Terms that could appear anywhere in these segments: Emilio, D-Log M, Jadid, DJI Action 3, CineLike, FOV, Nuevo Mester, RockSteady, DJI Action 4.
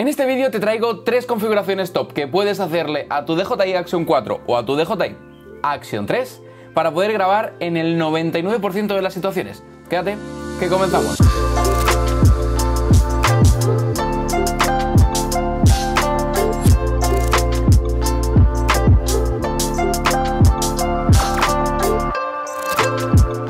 En este vídeo te traigo 3 configuraciones top que puedes hacerle a tu DJI Action 4 o a tu DJI Action 3 para poder grabar en el 99% de las situaciones. Quédate, que comenzamos.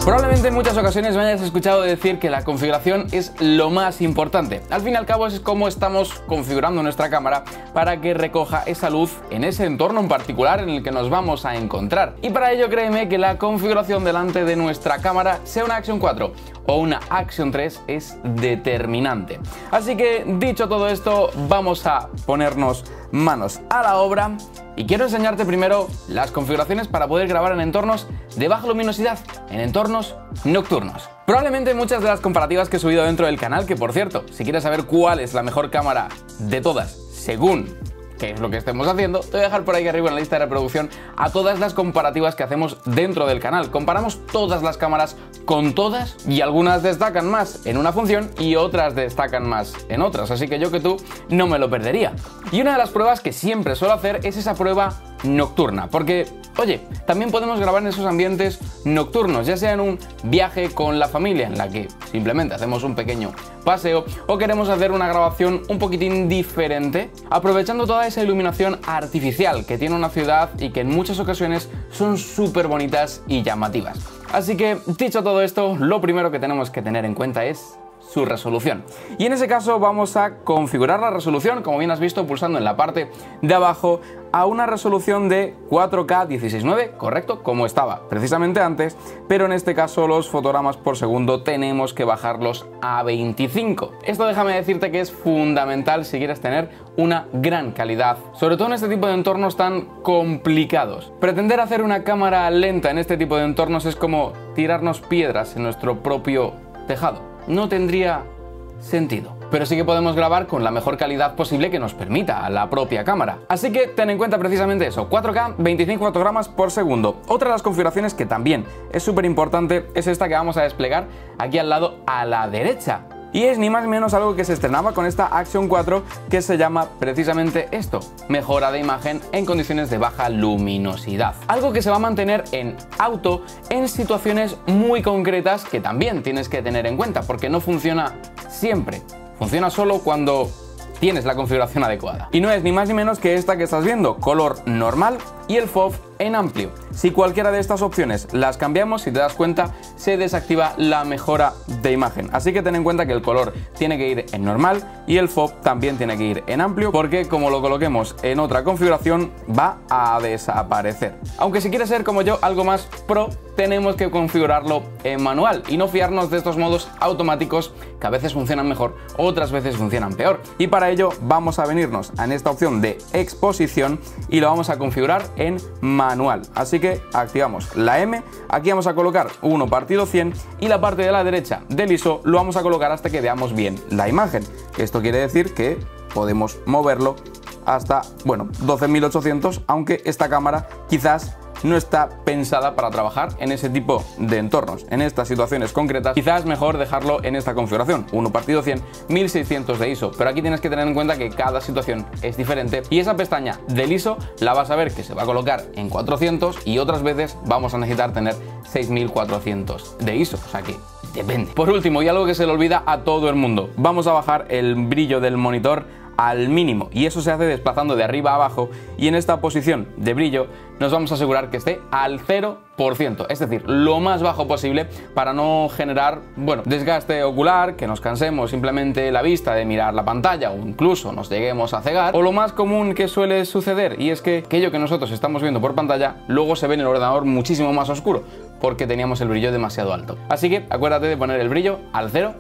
Probablemente en muchas ocasiones me hayas escuchado decir que la configuración es lo más importante. Al fin y al cabo es como estamos configurando nuestra cámara para que recoja esa luz en ese entorno en particular en el que nos vamos a encontrar. Y para ello créeme que la configuración delante de nuestra cámara, sea una Action 4 o una Action 3, es determinante. Así que dicho todo esto, vamos a ponernos manos a la obra. Y quiero enseñarte primero las configuraciones para poder grabar en entornos de baja luminosidad, en entornos nocturnos. Probablemente muchas de las comparativas que he subido dentro del canal, que por cierto, si quieres saber cuál es la mejor cámara de todas, según qué es lo que estemos haciendo, te voy a dejar por ahí arriba en la lista de reproducción a todas las comparativas que hacemos dentro del canal. Comparamos todas las cámaras con todas y algunas destacan más en una función y otras destacan más en otras, así que yo que tú no me lo perdería. Y una de las pruebas que siempre suelo hacer es esa prueba nocturna, porque, oye, también podemos grabar en esos ambientes nocturnos, ya sea en un viaje con la familia en la que simplemente hacemos un pequeño paseo o queremos hacer una grabación un poquitín diferente, aprovechando toda esa iluminación artificial que tiene una ciudad y que en muchas ocasiones son súper bonitas y llamativas. Así que, dicho todo esto, lo primero que tenemos que tener en cuenta es su resolución. Y en ese caso vamos a configurar la resolución, como bien has visto, pulsando en la parte de abajo, a una resolución de 4K 16:9, correcto, como estaba precisamente antes, pero en este caso los fotogramas por segundo tenemos que bajarlos a 25. Esto déjame decirte que es fundamental si quieres tener una gran calidad, sobre todo en este tipo de entornos tan complicados. Pretender hacer una cámara lenta en este tipo de entornos es como tirarnos piedras en nuestro propio tejado. No tendría sentido. Pero sí que podemos grabar con la mejor calidad posible que nos permita a la propia cámara. Así que ten en cuenta precisamente eso, 4K, 25 fotogramas por segundo. Otra de las configuraciones que también es súper importante es esta que vamos a desplegar aquí al lado a la derecha. Y es ni más ni menos algo que se estrenaba con esta Action 4 que se llama precisamente esto, mejora de imagen en condiciones de baja luminosidad. Algo que se va a mantener en auto en situaciones muy concretas que también tienes que tener en cuenta porque no funciona siempre, funciona solo cuando tienes la configuración adecuada. Y no es ni más ni menos que esta que estás viendo, color normal y el FOV en amplio. Si cualquiera de estas opciones las cambiamos, si te das cuenta, se desactiva la mejora de imagen. Así que ten en cuenta que el color tiene que ir en normal y el FOV también tiene que ir en amplio, porque como lo coloquemos en otra configuración va a desaparecer. Aunque si quieres ser como yo algo más pro, tenemos que configurarlo en manual y no fiarnos de estos modos automáticos que a veces funcionan mejor, otras veces funcionan peor. Y para ello vamos a venirnos a esta opción de exposición y lo vamos a configurar en manual. Así que activamos la M, aquí vamos a colocar 1/100 y la parte de la derecha del ISO lo vamos a colocar hasta que veamos bien la imagen. Esto quiere decir que podemos moverlo hasta, bueno, 12.800, aunque esta cámara quizás no está pensada para trabajar en ese tipo de entornos, en estas situaciones concretas. Quizás mejor dejarlo en esta configuración, 1/100, 1600 de ISO, pero aquí tienes que tener en cuenta que cada situación es diferente y esa pestaña del ISO la vas a ver que se va a colocar en 400 y otras veces vamos a necesitar tener 6400 de ISO, o sea que depende. Por último, y algo que se le olvida a todo el mundo, vamos a bajar el brillo del monitor al mínimo y eso se hace desplazando de arriba a abajo y en esta posición de brillo nos vamos a asegurar que esté al 0%, es decir, lo más bajo posible para no generar, bueno, desgaste ocular, que nos cansemos simplemente la vista de mirar la pantalla o incluso nos lleguemos a cegar, o lo más común que suele suceder y es que aquello que nosotros estamos viendo por pantalla luego se ve en el ordenador muchísimo más oscuro porque teníamos el brillo demasiado alto. Así que acuérdate de poner el brillo al 0%.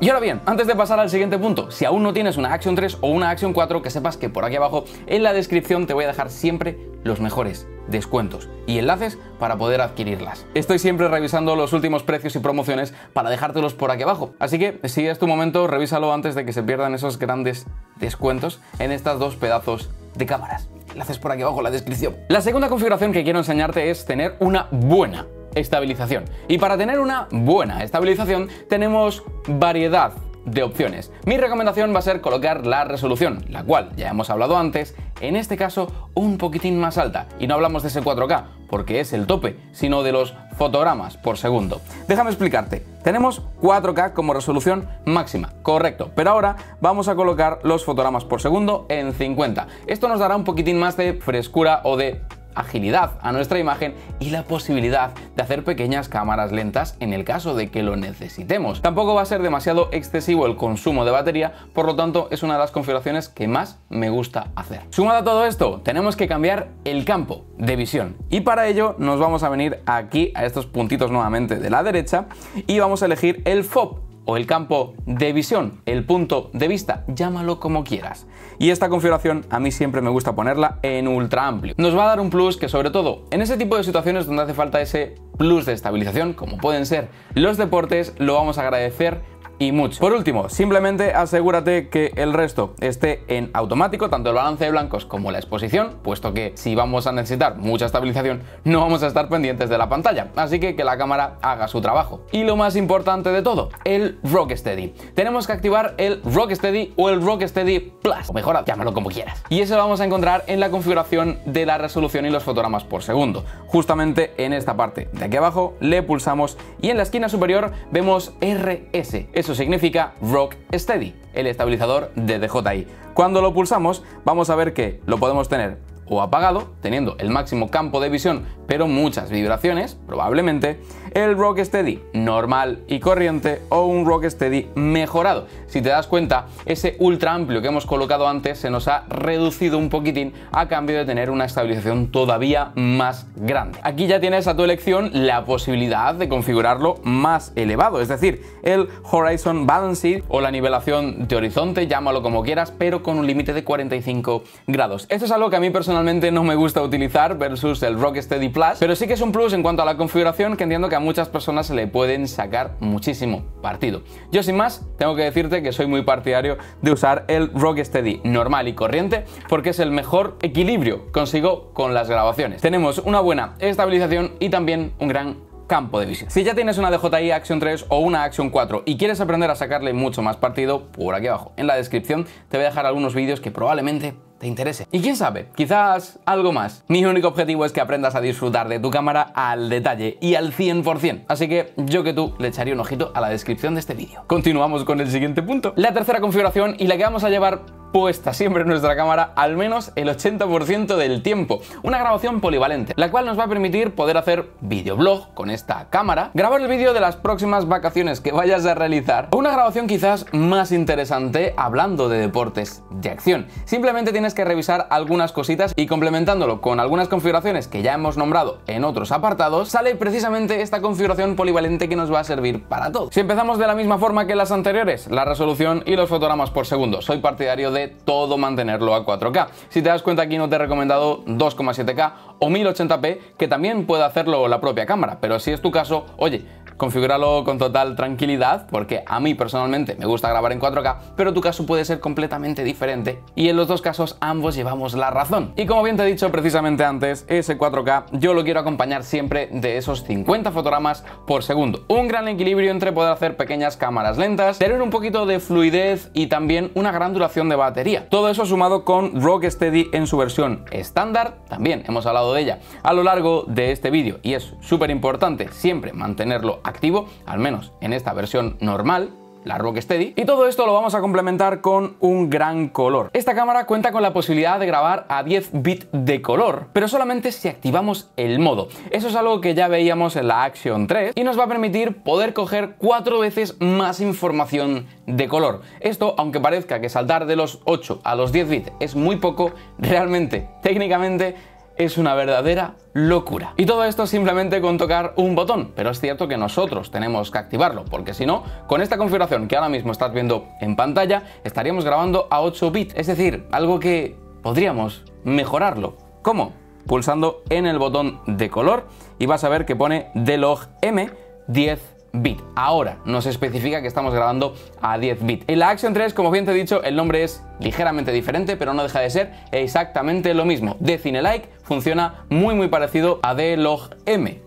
Y ahora bien, antes de pasar al siguiente punto, si aún no tienes una Action 3 o una Action 4, que sepas que por aquí abajo en la descripción te voy a dejar siempre los mejores descuentos y enlaces para poder adquirirlas. Estoy siempre revisando los últimos precios y promociones para dejártelos por aquí abajo, así que si es tu momento, revísalo antes de que se pierdan esos grandes descuentos en estas dos pedazos de cámaras. Enlaces por aquí abajo en la descripción. La segunda configuración que quiero enseñarte es tener una buena estabilización. Y para tener una buena estabilización tenemos variedad de opciones. Mi recomendación va a ser colocar la resolución, la cual ya hemos hablado antes, en este caso un poquitín más alta, y no hablamos de ese 4K, porque es el tope, sino de los fotogramas por segundo. Déjame explicarte, tenemos 4K como resolución máxima, correcto, pero ahora vamos a colocar los fotogramas por segundo en 50. Esto nos dará un poquitín más de frescura o de agilidad a nuestra imagen y la posibilidad de hacer pequeñas cámaras lentas en el caso de que lo necesitemos. Tampoco va a ser demasiado excesivo el consumo de batería, por lo tanto es una de las configuraciones que más me gusta hacer. Sumado a todo esto, tenemos que cambiar el campo de visión y para ello nos vamos a venir aquí a estos puntitos nuevamente de la derecha y vamos a elegir el FOV o el campo de visión, el punto de vista, llámalo como quieras. Y esta configuración a mí siempre me gusta ponerla en ultra amplio. Nos va a dar un plus que, sobre todo en ese tipo de situaciones donde hace falta ese plus de estabilización, como pueden ser los deportes, lo vamos a agradecer y mucho. Por último, simplemente asegúrate que el resto esté en automático, tanto el balance de blancos como la exposición, puesto que si vamos a necesitar mucha estabilización no vamos a estar pendientes de la pantalla, así que la cámara haga su trabajo. Y lo más importante de todo, el RockSteady. Tenemos que activar el RockSteady o el RockSteady Plus, o mejor, llámalo como quieras. Y eso lo vamos a encontrar en la configuración de la resolución y los fotogramas por segundo. Justamente en esta parte de aquí abajo le pulsamos y en la esquina superior vemos RS. Eso significa RockSteady, el estabilizador de DJI. Cuando lo pulsamos vamos a ver que lo podemos tener o apagado, teniendo el máximo campo de visión pero muchas vibraciones, probablemente, el RockSteady normal y corriente o un RockSteady mejorado. Si te das cuenta, ese ultra amplio que hemos colocado antes se nos ha reducido un poquitín a cambio de tener una estabilización todavía más grande. Aquí ya tienes a tu elección la posibilidad de configurarlo más elevado, es decir, el Horizon Balancing o la nivelación de horizonte, llámalo como quieras, pero con un límite de 45 grados. Esto es algo que a mí personalmente no me gusta utilizar versus el RockSteady Plus, pero sí que es un plus en cuanto a la configuración que entiendo que a muchas personas se le pueden sacar muchísimo partido. Yo sin más tengo que decirte que soy muy partidario de usar el RockSteady normal y corriente porque es el mejor equilibrio consigo con las grabaciones. Tenemos una buena estabilización y también un gran campo de visión. Si ya tienes una DJI Action 3 o una Action 4 y quieres aprender a sacarle mucho más partido, por aquí abajo en la descripción te voy a dejar algunos vídeos que probablemente te interese. Y quién sabe, quizás algo más. Mi único objetivo es que aprendas a disfrutar de tu cámara al detalle y al 100%, así que yo que tú le echaría un ojito a la descripción de este vídeo. Continuamos con el siguiente punto. La tercera configuración y la que vamos a llevar puesta siempre en nuestra cámara al menos el 80% del tiempo, una grabación polivalente, la cual nos va a permitir poder hacer videoblog con esta cámara, grabar el vídeo de las próximas vacaciones que vayas a realizar, o una grabación quizás más interesante hablando de deportes de acción. Simplemente tienes que revisar algunas cositas y complementándolo con algunas configuraciones que ya hemos nombrado en otros apartados, sale precisamente esta configuración polivalente que nos va a servir para todo. Si empezamos de la misma forma que las anteriores, la resolución y los fotogramas por segundo, soy partidario de todo mantenerlo a 4K. Si te das cuenta, aquí no te he recomendado 2,7K o 1080p, que también puede hacerlo la propia cámara, pero si es tu caso, oye, configúralo con total tranquilidad, porque a mí personalmente me gusta grabar en 4K, pero tu caso puede ser completamente diferente y en los dos casos ambos llevamos la razón. Y como bien te he dicho precisamente antes, ese 4K yo lo quiero acompañar siempre de esos 50 fotogramas por segundo. Un gran equilibrio entre poder hacer pequeñas cámaras lentas, tener un poquito de fluidez y también una gran duración de batería. Todo eso sumado con RockSteady en su versión estándar, también hemos hablado de ella a lo largo de este vídeo y es súper importante siempre mantenerlo activo, al menos en esta versión normal, la RockSteady, y todo esto lo vamos a complementar con un gran color. Esta cámara cuenta con la posibilidad de grabar a 10 bits de color, pero solamente si activamos el modo. Eso es algo que ya veíamos en la Action 3 y nos va a permitir poder coger 4 veces más información de color. Esto, aunque parezca que saltar de los 8 a los 10 bits es muy poco, realmente, técnicamente, es una verdadera locura. Y todo esto simplemente con tocar un botón, pero es cierto que nosotros tenemos que activarlo, porque si no, con esta configuración que ahora mismo estás viendo en pantalla, estaríamos grabando a 8 bits, es decir, algo que podríamos mejorarlo. ¿Cómo? Pulsando en el botón de color y vas a ver que pone D-Log M 10 bit. Ahora nos especifica que estamos grabando a 10 bits. En la Action 3, como bien te he dicho, el nombre es ligeramente diferente, pero no deja de ser exactamente lo mismo. De CineLike funciona muy parecido a D-Log M.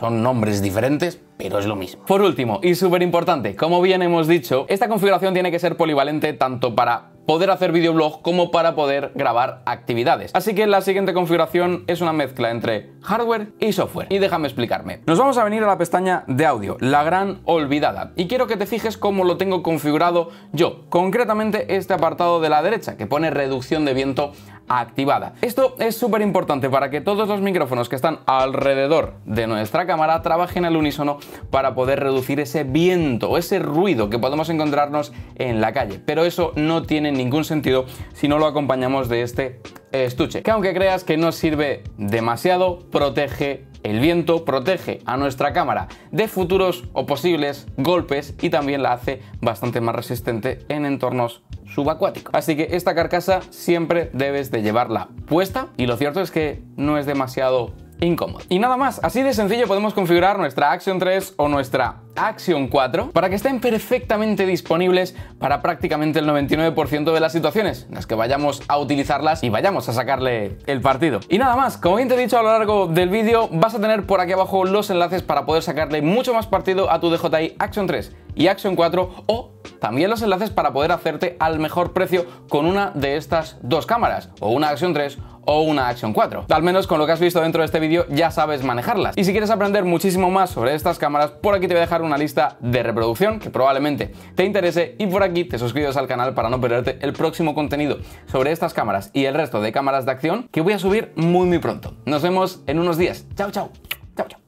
Son nombres diferentes, pero es lo mismo. Por último, y súper importante, como bien hemos dicho, esta configuración tiene que ser polivalente tanto para poder hacer videoblog como para poder grabar actividades. Así que la siguiente configuración es una mezcla entre hardware y software. Y déjame explicarme. Nos vamos a venir a la pestaña de audio, la gran olvidada. Y quiero que te fijes cómo lo tengo configurado yo. Concretamente este apartado de la derecha que pone reducción de viento activada. Esto es súper importante para que todos los micrófonos que están alrededor de nuestra cámara trabajen al unísono para poder reducir ese viento, ese ruido que podemos encontrarnos en la calle. Pero eso no tiene ningún sentido si no lo acompañamos de este estuche, que aunque creas que no sirve demasiado, protege el viento, protege a nuestra cámara de futuros o posibles golpes y también la hace bastante más resistente en entornos subacuáticos. Así que esta carcasa siempre debes de llevarla puesta y lo cierto es que no es demasiado incómodo. Y nada más, así de sencillo podemos configurar nuestra Action 3 o nuestra Action 4 para que estén perfectamente disponibles para prácticamente el 99% de las situaciones en las que vayamos a utilizarlas y vayamos a sacarle el partido. Y nada más, como bien te he dicho a lo largo del vídeo, vas a tener por aquí abajo los enlaces para poder sacarle mucho más partido a tu DJI Action 3 y Action 4 o también los enlaces para poder hacerte al mejor precio con una de estas dos cámaras, o una Action 3 o una Action 4. Al menos con lo que has visto dentro de este vídeo ya sabes manejarlas. Y si quieres aprender muchísimo más sobre estas cámaras, por aquí te voy a dejar una lista de reproducción que probablemente te interese y por aquí te suscribes al canal para no perderte el próximo contenido sobre estas cámaras y el resto de cámaras de acción que voy a subir muy pronto. Nos vemos en unos días. Chao, chao. Chao, chao.